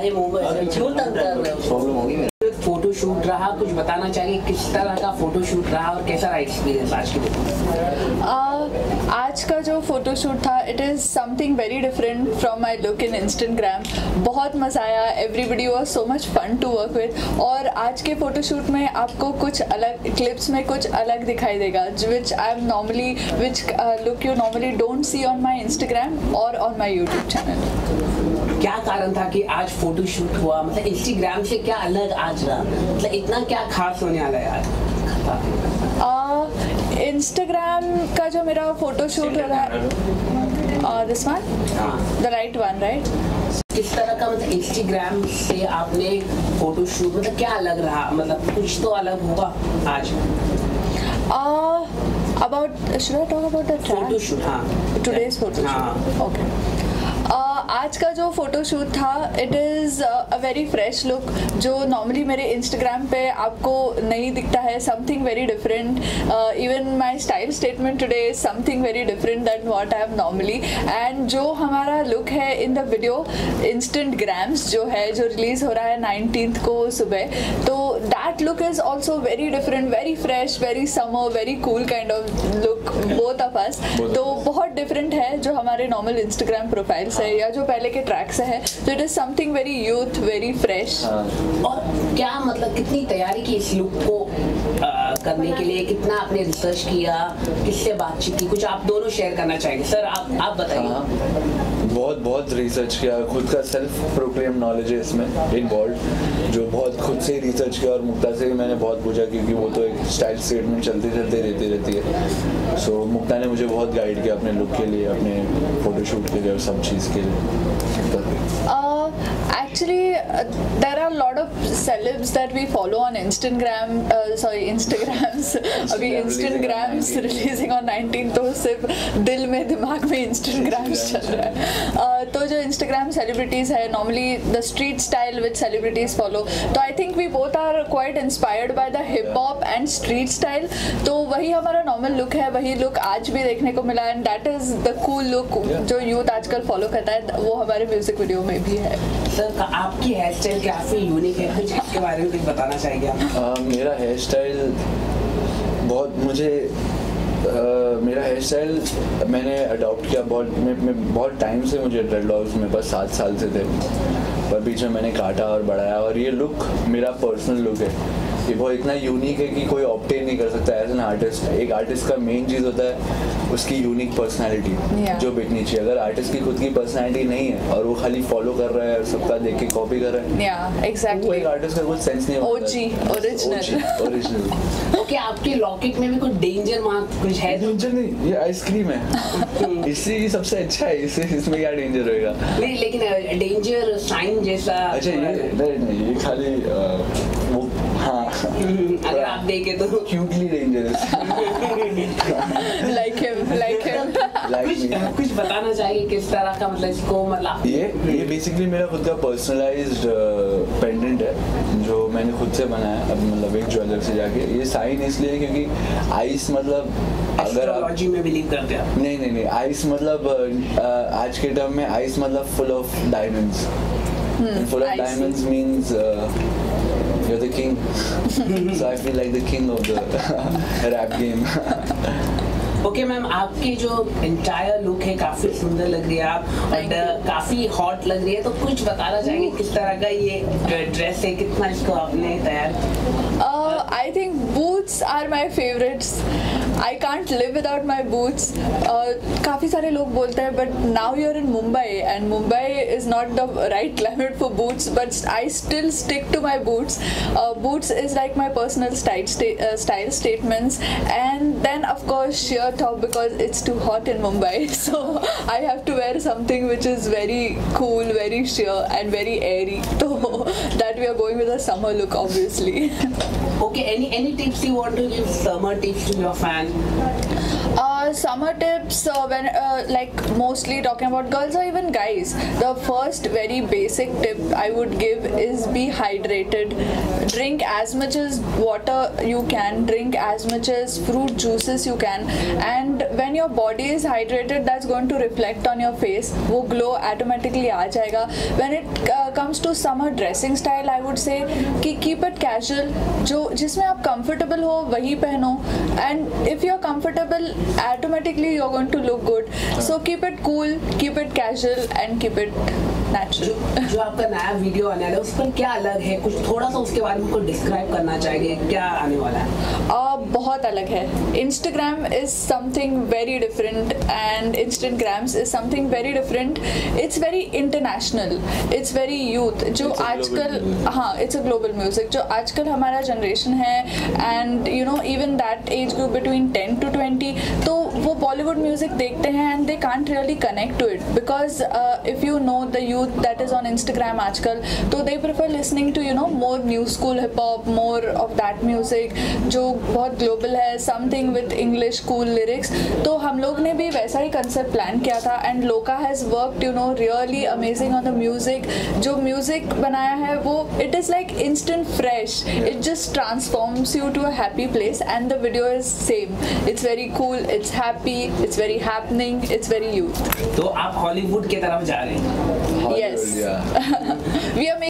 सारे movement problem होगी। Photo shoot रहा, कुछ बताना चाहिए किस तरह का फोटो शूट रहा और कैसा रहा एक्सपीरियंस आज के दिन? आज का जो फोटो शूट था, it is something very different from my look in Instagram. बहुत मज़ा आया, everybody was so much fun to work with. और आज के फोटो शूट में आपको कुछ अलग क्लिप्स में कुछ अलग दिखाई देगा, which look you normally don't see on my Instagram और ऑन माय यूट्यूब चैनल। क्या कारण था कि आज फोटो शूट हुआ, मतलब इंस्टाग्राम से क्या अलग आज रहा, मतलब इतना क्या खास होने वाला है आज? इंस्टाग्राम का जो मेरा फोटो शूट हो रहा है, this one the right one right, किस तरह का मतलब इंस्टाग्राम से आपने फोटो शूट, मतलब क्या अलग रहा, मतलब कुछ तो अलग होगा आज? About should I talk about the photo shoot? हां, टुडेस फोटो शूट। ओके, आज का जो फोटो शूट था, it is a very fresh look, जो नॉर्मली मेरे इंस्टाग्राम पे आपको नहीं दिखता है। Something very different, even my style statement today is something very different than what I am normally. And जो हमारा लुक है इन द वीडियो इंस्टाग्राम्स जो है, जो रिलीज़ हो रहा है 19th को सुबह, तो that look is also very different, very fresh, very summer, very cool kind of look both of us. तो बहुत डिफरेंट है जो हमारे नॉर्मल इंस्टाग्राम प्रोफाइल से या जो पहले के ट्रैक्स है, तो it is something very youth, very fresh. और क्या मतलब कितनी तैयारी की इस लुक को करने के लिए, कितना आपने रिसर्च किया, किससे बातचीत की, कुछ आप दोनों शेयर करना चाहेंगे? सर आप बताइए। बहुत रिसर्च किया, खुद का सेल्फ प्रोक्लेम नॉलेज है इसमें इन्वॉल्व, जो बहुत खुद से ही रिसर्च किया। और मुक्ता से भी मैंने बहुत पूछा, क्योंकि वो तो एक स्टाइल स्टेटमेंट चलते रहती है। सो मुक्ता ने मुझे बहुत गाइड किया अपने लुक के लिए, अपने फोटोशूट के लिए और सब चीज़ के लिए। Actually, there are a lot of celebs that we follow on Instagram. Instagram's releasing on 19th, तो सिर्फ दिल में दिमाग में Instagrams चल रहा है। तो जो Instagram celebrities है, normally the street style which celebrities follow. तो I think we both are quite inspired by the hip hop and street style. तो वही हमारा normal look है, वही look आज भी देखने को मिला, and that is the cool look जो youth आजकल follow करता है, वो हमारे music video में भी है। सर आपकी हेयर स्टाइल काफ़ी यूनिक है, कुछ इसके बारे में कुछ बताना चाहेंगे आप? मेरा हेयर स्टाइल बहुत मैंने अडॉप्ट किया बहुत टाइम से। मुझे dreadlocks मेरे पास 7 साल से थे, पर बीच में मैंने काटा और बढ़ाया। और ये लुक मेरा पर्सनल लुक है, ये बहुत इतना यूनिक है कि कोई ऑब्टेन नहीं कर सकता एज एन आर्टिस्ट। एक आर्टिस्ट का मेन चीज़ होता है उसकी यूनिक पर्सनैलिटी जो बिकनी चाहिए। अगर आर्टिस्ट की खुद की पर्सनैलिटी नहीं है और वो खाली फॉलो कर रहा है और सबका देख के कॉपी कर रहा है, वो एक आर्टिस्ट का कुछ सेंस नहीं होता। ओरिजिनल। ओके, आपके लॉकेट में भी कुछ डेंजर मार्क कुछ है? डेंजर नहीं, ये आइसक्रीम है, इसलिए सबसे अच्छा है, इसमें क्या डेंजर रहेगा? नहीं, लेकिन डेंजर साइन जैसा। अच्छा, ये खाली वो, हाँ, अगर आप देखें तो क्यूटली डेंजरस लाइक हिम कुछ बताना चाहिए किस तरह का, मतलब इसको मतलब ये बेसिकली मेरा खुद का पर्सनलाइज्ड पेंडेंट है जो मैंने खुद से बनाया, अब मतलब एक ज्वेलर से जाके। ये साइन इसलिए क्योंकि आइस मतलब अगर आप में बिलीव करते हैं? नहीं, आइस मतलब आज के टर्म में आइस मतलब full of diamonds. Full of diamonds means you're the king. So I feel like the king of the rap game. Okay ma'am, आपकी जो इंटायर लुक है काफ़ी सुंदर लग रही है आप, और काफ़ी हॉट लग रही है। तो कुछ बताना चाहेंगे किस तरह का ये ड्रेस है, कितना इसको आपने तैयार किया? I think boots are my favorites. I can't live without my boots. काफ़ी सारे लोग बोलते हैं, but now you're in Mumbai and Mumbai is not the right climate for boots. But I still stick to my boots. Boots is like my personal style statements. And then of course sheer top, because it's too hot in Mumbai, so I have to wear something which is very cool, very sheer and very airy. So that we are going with a summer look, obviously. Okay, any tips you want to give, summer tips to your fans? summer tips, when like mostly talking about girls or even guys, the first very basic tip I would give is be hydrated. Drink as much as water you can, drink as much as fruit juices you can, and when your body is hydrated, that's going to reflect on your face. वो glow automatically आ जाएगा. When it comes to summer dressing style, I would say कि keep it casual, जो जिसमें आप comfortable हो वही पहनो, and if you're comfortable, automatically you're going to look good. So keep it cool, keep it casual, and keep it natural. जो आपका नया वीडियो आने वाला है उस पर क्या अलग है, कुछ थोड़ा सा उसके बारे में को डिस्क्राइब करना चाहिए, क्या आने वाला है? बहुत अलग है. Instagram is something very different and Instagrams is something very different. It's very international. It's very youth. जो आजकल हाँ it's a global music. जो आजकल हमारा generation है and you know even that age group between 10 to 20, तो वो Bollywood music देखते हैं and they can't really connect to it because if you know the youth that is on Instagram आजकल, तो they prefer listening to you know more new school hip hop, more of that music जो बहुत global है, something with English cool lyrics. तो हम लोग ने भी वैसा ही कंसेप्ट प्लान किया था एंड लोका has worked you know really amazing on the music. जो म्यूज़िक बनाया है वो it is like instant fresh, it just transforms you to a happy place and the video is same. It's very cool, it's happy, it's very happening, it's very youth. तो आप Hollywood की तरफ जा रहे हैं? Yes, we are